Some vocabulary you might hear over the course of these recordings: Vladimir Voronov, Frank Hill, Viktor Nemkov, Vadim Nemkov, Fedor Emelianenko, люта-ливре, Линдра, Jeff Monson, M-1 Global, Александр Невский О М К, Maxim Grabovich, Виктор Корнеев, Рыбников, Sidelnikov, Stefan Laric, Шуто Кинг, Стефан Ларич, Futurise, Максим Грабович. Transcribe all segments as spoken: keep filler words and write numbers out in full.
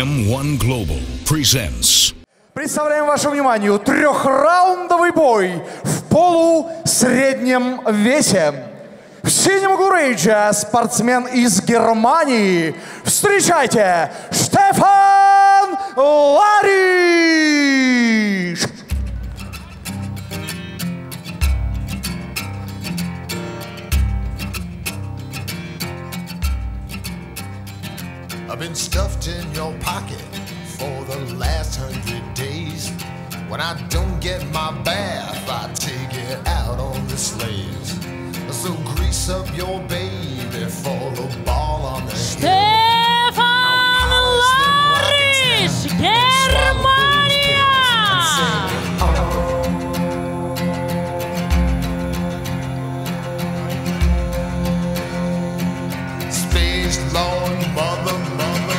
эм один Global presents. Представляем вашему вниманию трехраундовый бой в полусреднем весе. В синем курейдже спортсмен из Германии. Встречайте, Стефан Ларич! I've been stuffed in your pocket for the last hundred days. When I don't get my bath, I take it out on the slaves. So grease up your baby for the ball on the Stefan Laric, Germania! Space long mother mother.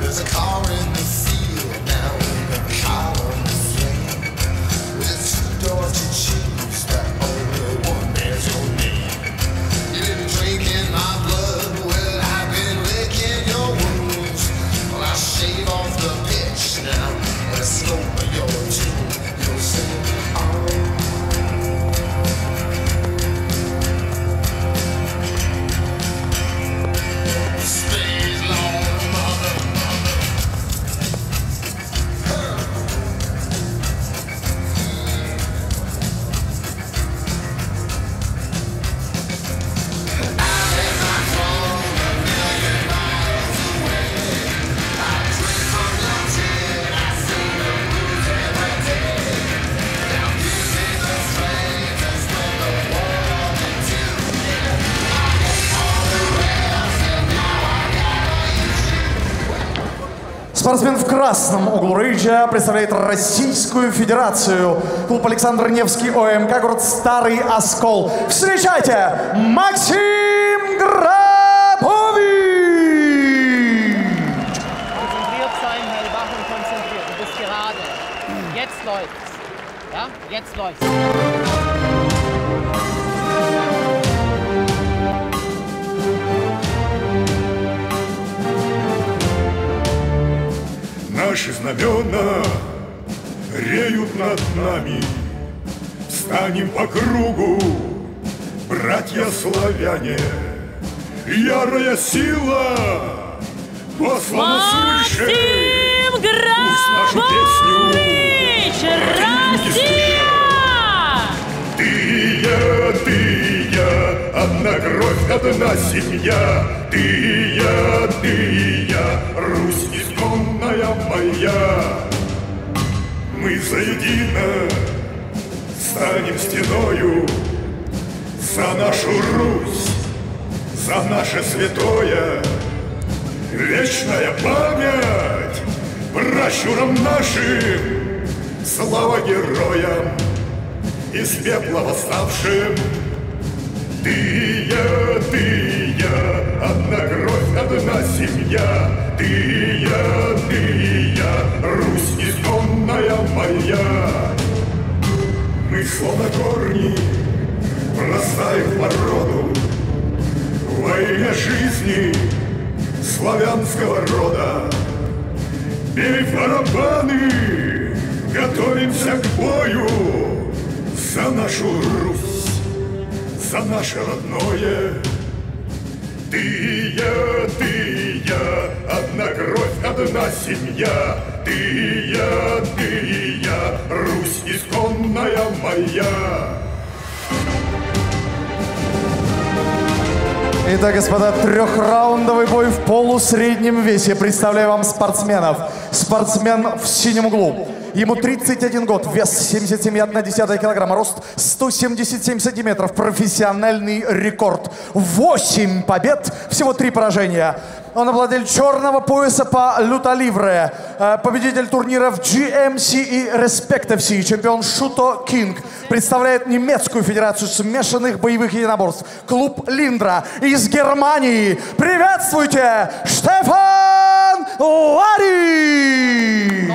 There's a car in the field now with a column of flame. With two doors to choose, the only one bears your name. You've been drinking my blood, well I've been licking your wounds. Well I shave off the pitch now, and the slope of your tune. You'll sing, oh. Спортсмен в красном углу рейджа представляет Российскую Федерацию. Клуб Александр Невский О М К, город Старый Оскол. Встречайте, Максим Грабович! Наши знамена реют над нами, встанем по кругу, братья славяне. Ярая сила послана свыше, пусть нашу песню Россия! Ты и я, ты и я, одна кровь, одна семья. Ты и я, ты и я, Русь изгнанная моя. Мы заедино станем стеною за нашу Русь, за наше святое. Вечная память пращурам нашим, слава героям из пепла восставшим. Ты и я, ты и я, одна кровь, одна семья. Ты и я, ты и я, Русь изгнанная моя. Мы словно корни бросаем в породу во имя жизни славянского рода. Бей барабаны, готовимся к бою за нашу Русь, за наше родное. Ты и я, ты и я, одна кровь, одна семья. Ты и я, ты и я, Русь изгнанная моя. Итак, господа, трехраундовый бой в полусреднем весе. Представляю вам спортсменов. Спортсмен в синем углу. Ему тридцать один год, вес семьдесят семь целых одна десятая килограмма, рост сто семьдесят семь сантиметров, профессиональный рекорд. восемь побед, всего три поражения. Он обладатель черного пояса по люта-ливре, победитель турниров джи эм си и Respect эф си, чемпион Шуто Кинг. Представляет немецкую федерацию смешанных боевых единоборств. Клуб Линдра из Германии. Приветствуйте, Стефан Ларич!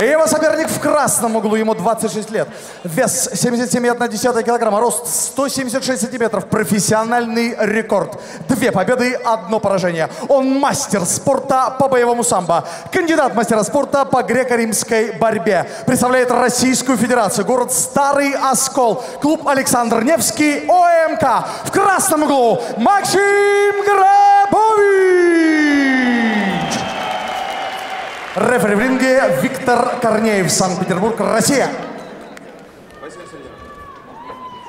И его соперник в красном углу, ему двадцать шесть лет. Вес семьдесят семь целых одна десятая килограмма, рост сто семьдесят шесть сантиметров. Профессиональный рекорд. Две победы, одно поражение. Он мастер спорта по боевому самбо. Кандидат мастера спорта по греко-римской борьбе. Представляет Российскую Федерацию. Город Старый Оскол. Клуб Александр Невский О М К. В красном углу Максим Грабович. Рефери в ринге Виктор Корнеев, Санкт-Петербург, Россия.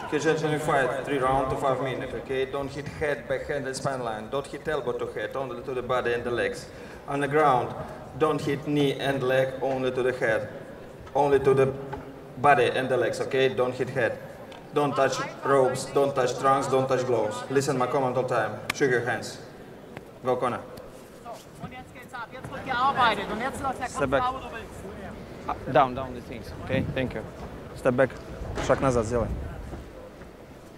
Okay, gentlemen, fight three rounds to five minutes. Okay, don't hit head, backhand, and spine line. Don't hit elbow to head, only to the body and the legs. On the ground, don't hit knee and leg, only to the head, only to the body and the legs. Okay, don't hit head. Don't touch ropes, don't touch trunks, don't touch gloves. Listen my comment all time. Shoot your hands. Go, Connor. Step back. Down, down the things. Okay, thank you. Step back. Шаг назад сделай.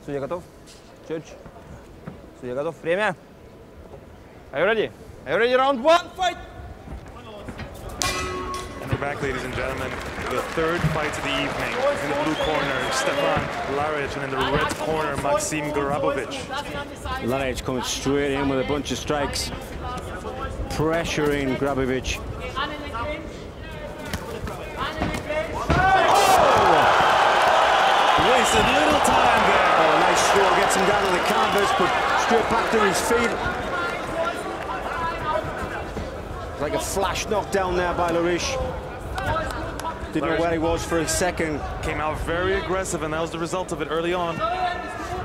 Судья готов? Чёрч. Судья готов. Время. Are you ready? Are you ready? Round one, fight! Back, ladies and gentlemen, the third fight of the evening. In the blue corner, Stefan Laric, and in the red corner, Maxim Grabovich. Laric coming straight in with a bunch of strikes, pressuring Grabovich. Oh! Wasted little time there. Oh, nice throw, gets him down to the canvas, but straight back to his feet. Like a flash knockdown there by Laric. Didn't know where he was for a second. Came out very aggressive, and that was the result of it early on.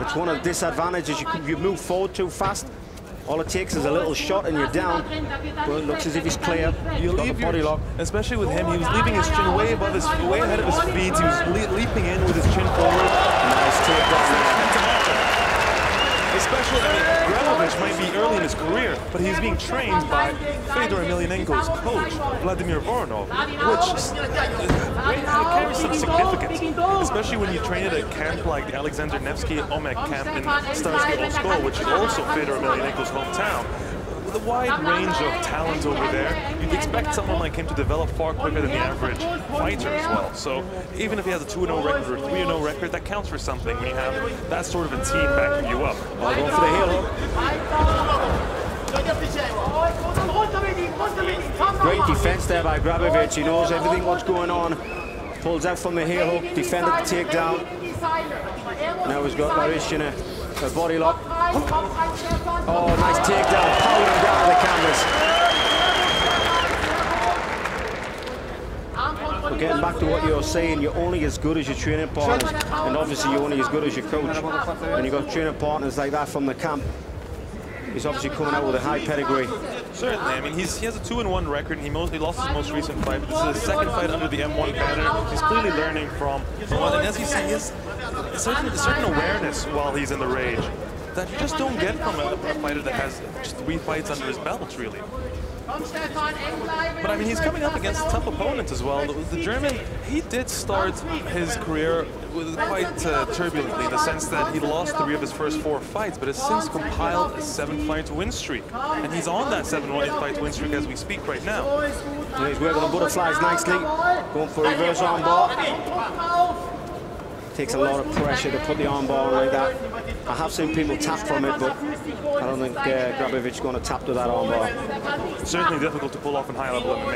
It's one of the disadvantages. You, you move forward too fast. All it takes is a little shot, and you're down. Well, it looks as if he's clear. You leave body lock. Especially with him, he was leaving his chin way above his, way ahead of his feet. He was le leaping in with his chin forward. Nice take off. Especially, I mean, Grabovich might be early in his career, but he's being trained by Fedor Emelianenko's coach, Vladimir Voronov, which carries some significance, especially when you train at a camp like the Alexander Nevsky O M K camp in Starsky Oskol, which is also Fedor Emelianenko's hometown. With a wide range of talent over there, you'd expect someone like him to develop far quicker than the average fighter as well. So even if he has a two and oh record or three and oh record, that counts for something when you have that sort of a team backing you up. Well, going for the heel. Great defense there by Grabovich. He knows everything what's going on. Pulls out from the heel hook, defended the takedown. Now he's got Laric in a A body lock. Oh, nice takedown. Powered him down to the canvas. But getting back to what you were saying, you're only as good as your training partners. And obviously, you're only as good as your coach. And you've got training partners like that from the camp. He's obviously coming out with a high pedigree. Certainly. I mean, he's, he has a two and one record. He mostly lost his most recent fight. But this is his second fight under the M one banner. He's clearly learning from one. And as you see, his. A certain, a certain awareness while he's in the rage that you just don't get from a, a fighter that has just three fights under his belt, really. But I mean, he's coming up against tough opponents as well. The, the German, he did start his career with quite uh, turbulently, in the sense that he lost three of his first four fights, but has since compiled a seven-fight win streak. And he's on that seven-fight win streak as we speak right now. And he's working on butterflies nicely, going for reverse armbar. Takes a lot of pressure to put the armbar like that. I have seen people tap from it, but I don't think uh, Grabovich is going to tap to that armbar. Certainly difficult to pull off in high-level M M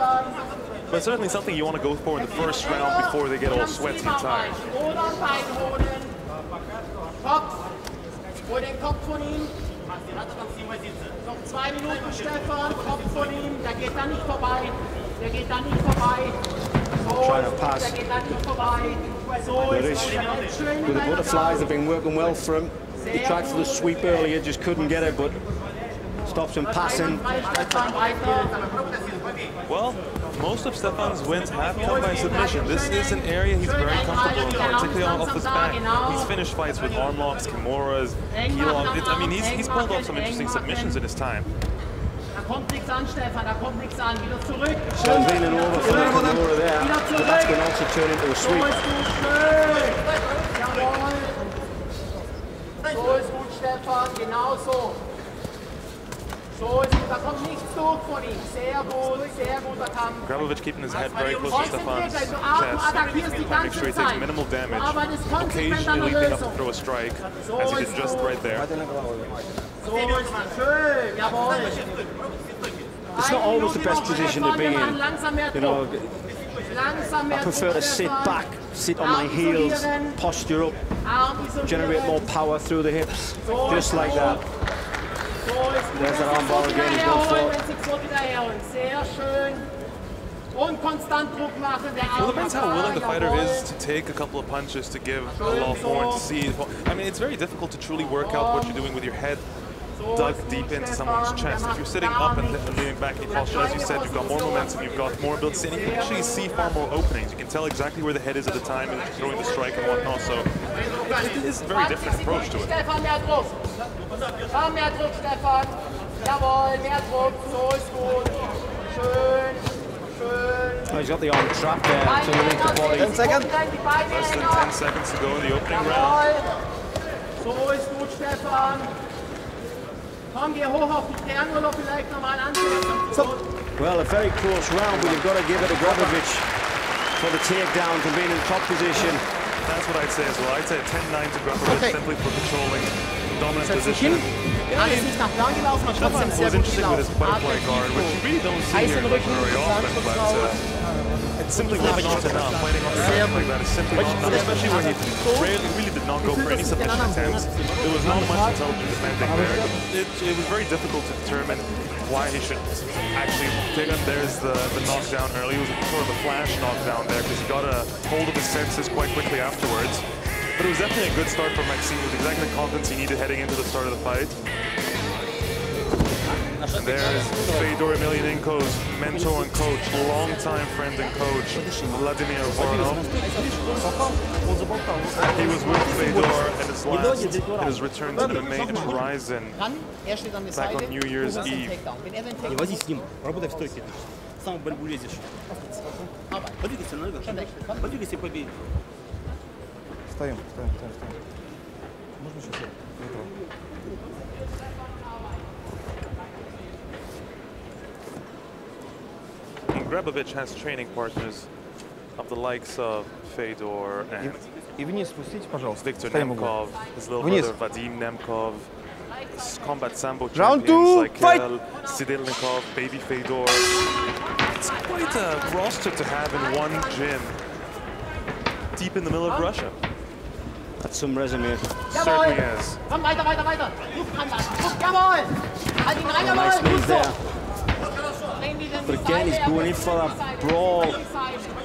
A. But certainly something you want to go for in the first round before they get all sweaty and tired. Trying to pass. Laric, with the butterflies, they've been working well for him. He tried for the sweep earlier, just couldn't get it, but stops him passing. Well, most of Stefan's wins have come by submission. This is an area he's very comfortable in, particularly off his back. He's finished fights with arm locks, kimuras, key locks. I mean, he's, he's pulled off some interesting submissions in his time. Kommt nichts an, Stefan, da kommt nichts an. Wieder zurück. Schön Venen over for the Kimura there. But that's going to also turn into a sweep. So ist gut, Stefan. Genau so. Grabovich keeping his head very close to Stefan's chest. Make sure he takes minimal damage. Occasionally leaping up to throw a strike, as he did just right there. It's not always the best position to be in, you know. I prefer to sit back, sit on my heels, posture up, generate more power through the hips, just like that. There's an armbar again, he's going for. Well, it depends how willing the fighter is to take a couple of punches to give a law forward to see. I mean, it's very difficult to truly work out what you're doing with your head dug deep into someone's chest. If you're sitting up and leaning back in posture, as you said, you've got more momentum, you've got more ability, and you can actually see far more openings. You can tell exactly where the head is at the time and throwing the strike and whatnot. So it, it is a very different approach to it. Oh, he's got the arm trap there to relieve the body. Ten seconds. Less than ten seconds to go in the opening round. Well, a very close round, but you've got to give it to Grabovich for the takedown, for being in top position. That's what I'd say as well. I'd say ten nine to Grabovich, okay, simply for controlling the dominant position. Yeah, I mean, Stefan was interesting with his butterfly guard, which we really don't see here like very often, but uh, it's simply not enough. Fighting on the ground like that is simply not enough, especially when he really, really did not go for any submission attempts. There was not much intelligent defending there. It, it was very difficult to determine why he should actually take on. There's the, the knockdown early. It was sort of a flash knockdown there because he got a hold of his senses quite quickly afterwards. But it was definitely a good start for Maxim. It was exactly the confidence he needed heading into the start of the fight. And there's Fedor Emelianenko's mentor and coach, longtime friend and coach, Vladimir Voronov. He was with Fedor at his last, at his return to the main Horizon back on New Year's Eve. Стоим, стоим, стоим, стоим. Можно сейчас я? Grabovich has training partners of the likes of Fedor and Viktor Nemkov, his little brother Vadim Nemkov, combat sambo champions like Sidelnikov, Baby Fedor. It's quite a roster to have in one gym, deep in the middle of Russia. That's some resume. Certainly is. A nice move there. But again, he's going in for that brawl.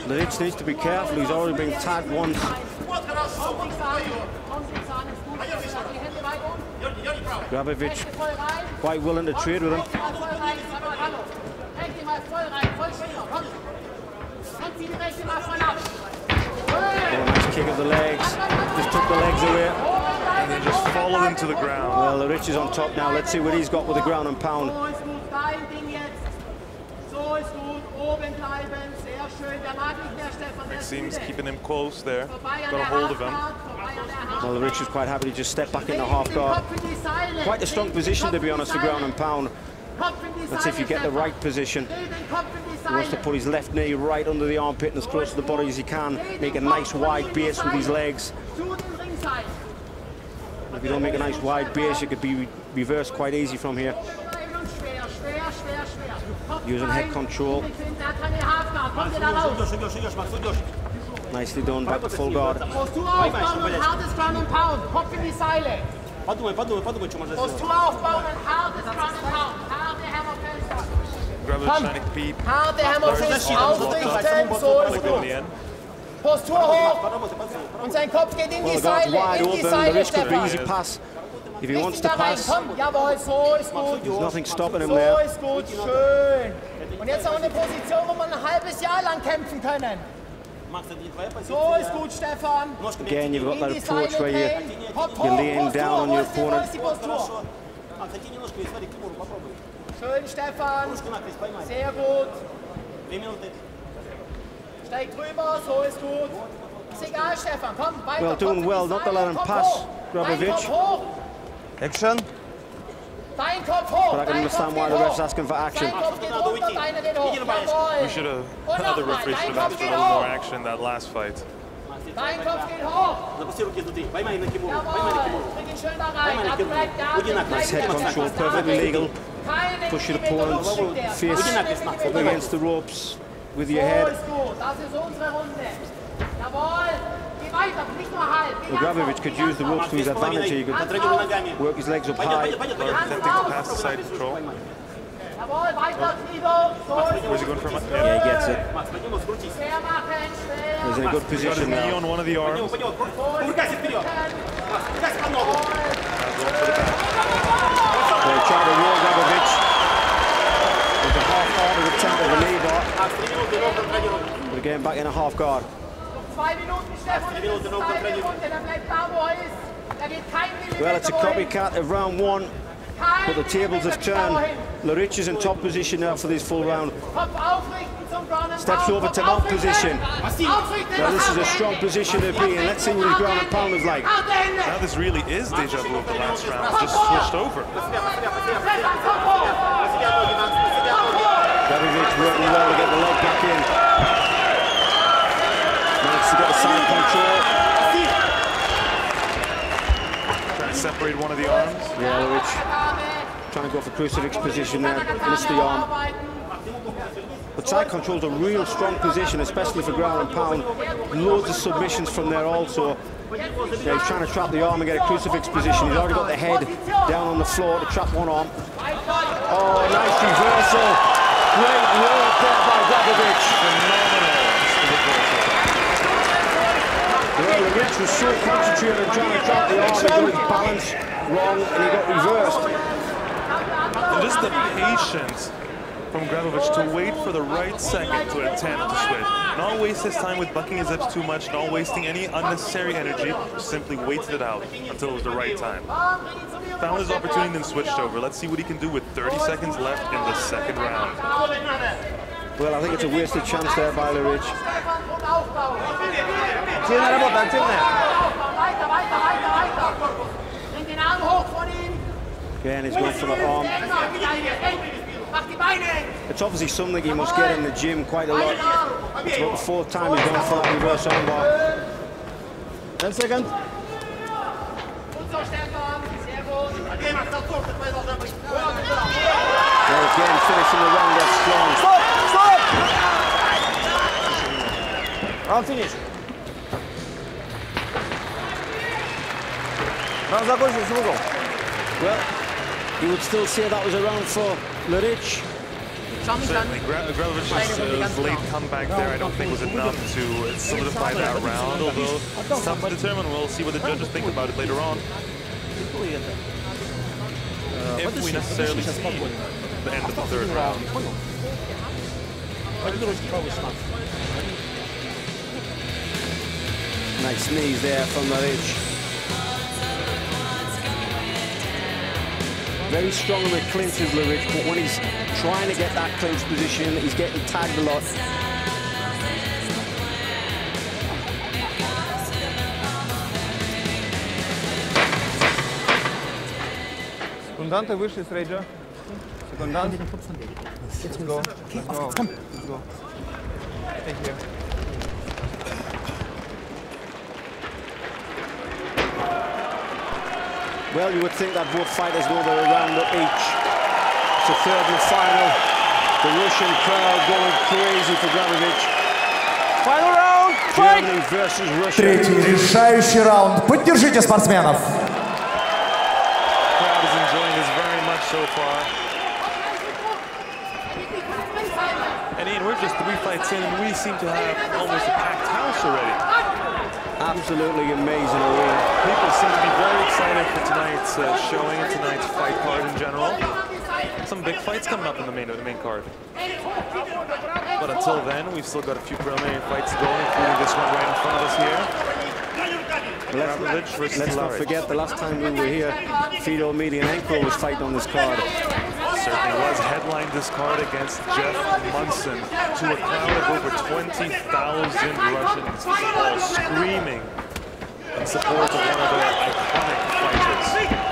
Laric needs to be careful. He's already been tagged once. Grabovich quite willing to trade with him. Oh, nice kick of the legs. Just took the legs away. And then just follow him to the ground. Well, Laric is on top now. Let's see what he's got with the ground and pound. Maxim's keeping him close there. Got a hold of him. Well, Laric is quite happy to just step back in the half guard. Quite a strong position, to be honest, the ground and pound. Let's see if you get the right position. He wants to put his left knee right under the armpit and as close to the body as he can. Make a nice wide base with his legs. If you don't make a nice wide base, it could be reversed quite easy from here. Using head control. Nicely done, back to full guard. Postur hoch und sein Kopf geht in die Seile, in die Seile, Stefan. If he wants to pass, jawohl, so ist gut. There's nothing stopping him there. So ist gut, schön. Und jetzt auch eine Position, wo man ein halbes Jahr lang kämpfen können. So ist gut, Stefan. Again, you've got that approach where you, you're laying down on your opponent. Schön, Stefan. Sehr gut. Steig drüber, so ist gut. Ist egal, Stefan. Komm, weiter. Well, doing well, not to let him pass, Grabovich. Action. We're not going to understand why the ref's asking for action. We should have had the referee should have asked for a little more action in that last fight. Nice head control, perfectly legal. Push your opponent, face up against the ropes with your head. Well, Grabovich could use the ropes to his advantage. He could work his legs up high. Where's he going from? Yeah, he gets it. He's in a good position now. He's got his knee on one of the arms. They try to roll Grabovich. It's a half-hearted attempt of a knee bar. But again, back in a half guard. Well, it's a copycat of round one, but the tables have turned. Laric is in top position now for this full round. Steps over to mount position. Now this is a strong position to be in. Let's see what his ground and pound is like. Now this really is deja vu of the last round. Just switched over. Grabovich working well to get the leg back in. Managed to get a side control. Trying to separate one of the arms. Yeah, Laric trying to go for crucifix position there. Missed the arm. But side control's a real strong position, especially for ground and pound. Loads of submissions from there also. Yeah, he's trying to trap the arm and get a crucifix position. He's already got the head down on the floor to trap one arm. Oh, nice reversal. Great work there by Grabovich. Well, Laric was so concentrated on trying to trap the arm, he got his balance wrong and he got reversed. And just the patience from Grabovich to wait for the right second to attempt to switch. Not waste his time with bucking his hips too much, not wasting any unnecessary energy, just simply waited it out until it was the right time. Found his opportunity and then switched over. Let's see what he can do with thirty seconds left in the second round. Well, I think it's a wasted chance there by Laric. Again, he's going for the arm. It's obviously something he must get in the gym quite a lot. It's about the fourth time he's going for that reverse armbar. Ten seconds. Well, again, finishing the round off strong. Stop! Stop! Round finished. Well, you would still say that was a round for Laric. Certainly, Grabovich's uh, late comeback there I don't think was enough to solidify that round, although it's tough to determine. We'll see what the judges think about it later on. If we necessarily see the end of the third round. Nice knees there from Laric. Very strong in the clinches, Laric, but when he's trying to get that clinch position, he's getting tagged a lot. Секунданты вышли с рейджа. Секундант. Let's go. Let's go. Thank you. Well, you would think that both fighters know they're a round up each. It's a third and final. The Russian crowd going crazy for Grabovich. Final round, fight! Germany versus Russia. Третий решающий раунд. Поддержите спортсменов. The crowd is enjoying this very much so far. And Ian, we're just three fights in and we seem to have almost a packed house already. Absolutely amazing award. People seem to be very excited for tonight's uh, showing, tonight's fight card in general. Some big fights coming up in the main the main card. But until then, we've still got a few preliminary fights going, including this one right in front of us here. Let's, let's, let's not forget the last time we were here, Fedor Emelianenko was fighting on this card. Certainly was, headlined this card against Jeff Monson to a crowd of over twenty thousand Russians, all screaming in support of one of their iconic fighters.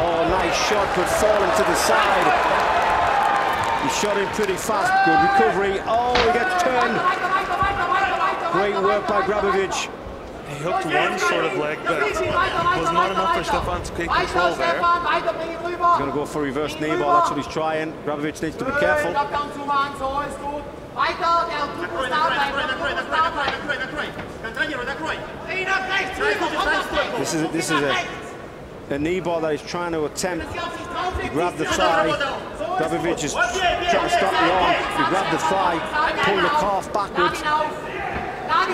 Oh, nice shot, but falling to the side. He shot it pretty fast. Good recovery. Oh, he gets turned. Great work by Grabovich. He hooked one sort of leg, but was not enough for Stefan to take control there. He's going to go for reverse knee ball. That's what he's trying. Grabovich needs to be careful. This is this is a, a knee ball that he's trying to attempt. He grabbed the thigh. Grabovich is trying to stop the arm. He grabbed the thigh, pulled the calf backwards. And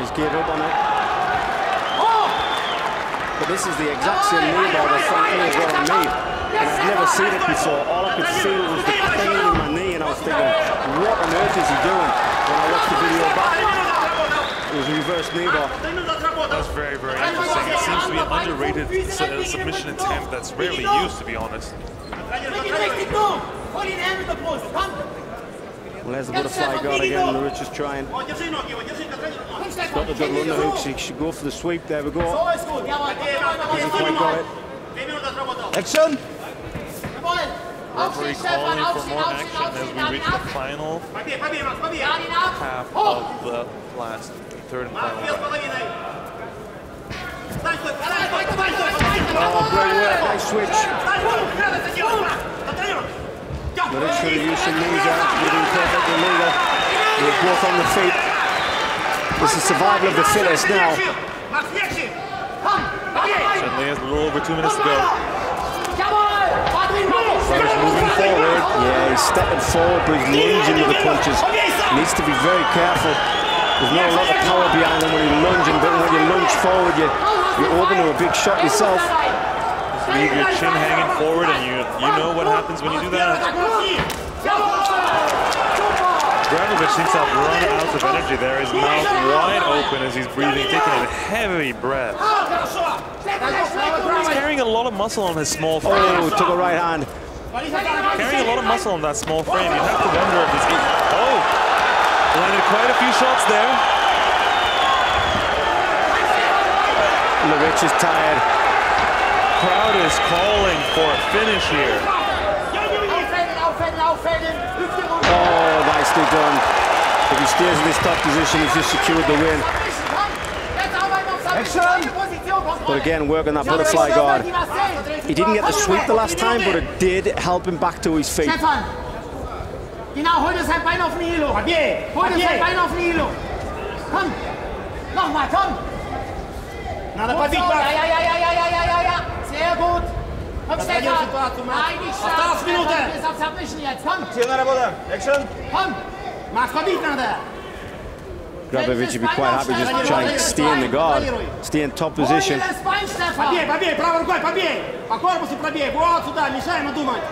he's gave up on it. But this is the exact same knee ball that Frank Hill is going to need. And I've never seen it before. All I could feel was the pain in my knee, and I was thinking, what on earth is he doing? When I watched the video back, it was a reverse knee ball. That's very, very interesting. It seems to be an underrated uh, submission attempt that's rarely used, to be honest. Well, there's the butterfly guard again. Laric is trying. He's got the double under hooks. He should go for the sweep. There we go. Hasn't quite got it. Action! Referee calling for more action as we reach the final half of the last third and final Oh, great work, nice switch. Laric should have used some knees out, they're doing perfectly legal. They're both on the feet. This is survival of the fittest now. Certainly has a little over two minutes to go. Laric moving forward. Yeah, he's stepping forward, but he's lunging with the punches. He needs to be very careful. There's not a lot of power behind him when you're lunging, but when you lunge forward, you, you're open to a big shot yourself. You leave your chin hanging forward, and you you know what happens when you do that. Grabovich seems to have run out of energy there. His mouth wide open as he's breathing, taking a heavy breath. He's carrying a lot of muscle on his small frame. Oh, to the right hand. Carrying a lot of muscle on that small frame. You have to wonder if he's getting... Oh! Landed quite a few shots there. Laric is tired. Crowd is calling for a finish here. Oh, nicely done. If he stays in this top position, he's just secured the win. Excellent. But again, work on that butterfly guard. He didn't get the sweep the last time, but it did help him back to his feet. Genau, heute sein Bein auf Nilo. Heute sein Bein auf Nilo. Komm, nochmal, komm. Na, da passiert was. Ja, ja, ja, ja, ja, ja, ja, ja. Sehr gut. Komm, Stefan. Nein, ich schaffe. Auf Minute. Ist auf Submission jetzt. Komm. Action. Komm. Mach verdient, Nader. Grabovich would be quite happy just to try and stay in the guard, stay in top position. Побей, побей, правой рукой, побей. По корпусу пробей. Вот сюда, мешаем и думать.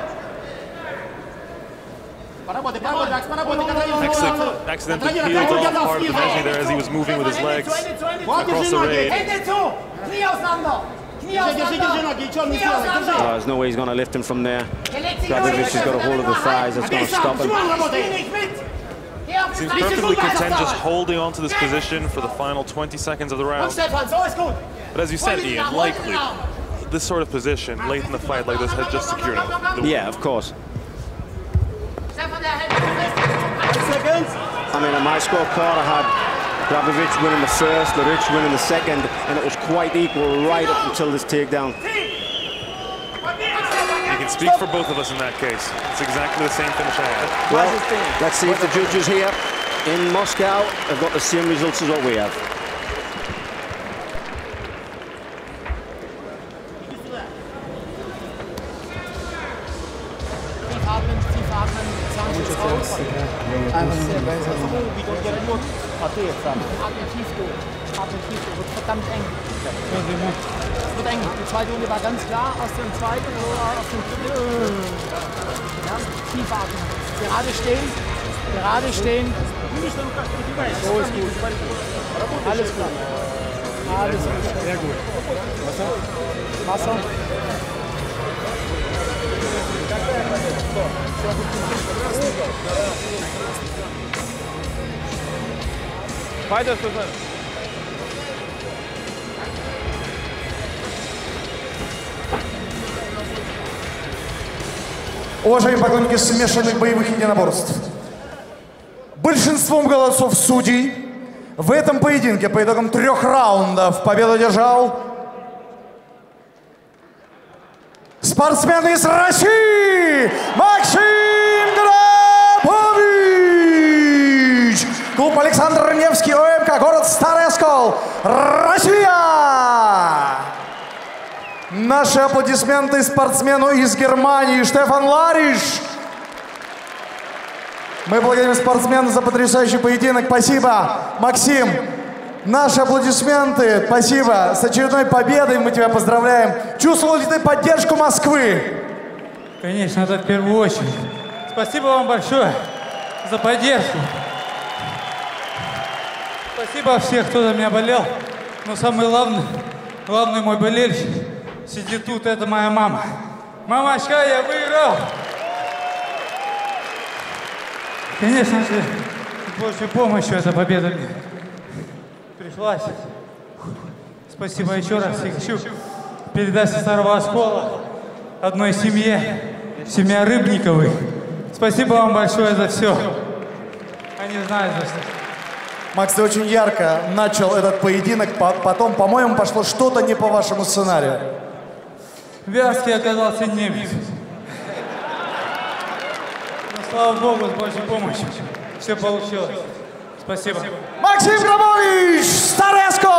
Accidentally peeled off part of the mesh there as he was moving with his legs across the raid. Oh, there's no way he's going to lift him from there. Grabovich has got a hold of the thighs, that's going to stop him. Seems perfectly content just holding on to this position for the final twenty seconds of the round. But as you said, Ian, likely this sort of position late in the fight like this had just secured him. Yeah, of course. I mean, on my scorecard, I had Grabovich winning the first, Laric winning the second, and it was quite equal right up until this takedown. You can speak for both of us in that case. It's exactly the same finish I had. Well, let's see if the judges here in Moscow have got the same results as what we have. War ganz klar aus dem zweiten oder aus dem dritten. Ja, tief atmen. Gerade stehen, gerade stehen. So ist gut. Alles klar. Alles klar. Sehr gut. Wasser. Wasser. Пойдем, что знаешь. Уважаемые поклонники смешанных боевых единоборств, большинством голосов судей в этом поединке по итогам трех раундов победу одержал спортсмен из России Максим Грабович, клуб Александр Невский О М К, город Старый Оскол, Россия. Наши аплодисменты спортсмену из Германии Стефан Ларич. Мы благодарим спортсмена за потрясающий поединок. Спасибо, Максим. Наши аплодисменты. Спасибо. С очередной победой мы тебя поздравляем. Чувствовал ли ты поддержку Москвы? Конечно, это в первую очередь. Спасибо вам большое за поддержку. Спасибо всем, кто за меня болел. Но самый главный, главный мой болельщик сидит тут, это моя мама. Мамочка, я выиграл! Конечно же, с Божьей помощью эта победа мне пришлась. Спасибо, Спасибо еще раз. Я хочу передать со Старого Оскола одной семье, семья Рыбниковых. Спасибо вам большое за все. Они знают за что. Макс, ты очень ярко начал этот поединок, потом, по-моему, пошло что-то не по вашему сценарию. Вязкий оказался немец. Слава Богу, с Божьей помощью все получилось. Спасибо. Максим Грабович, Старый Оскол!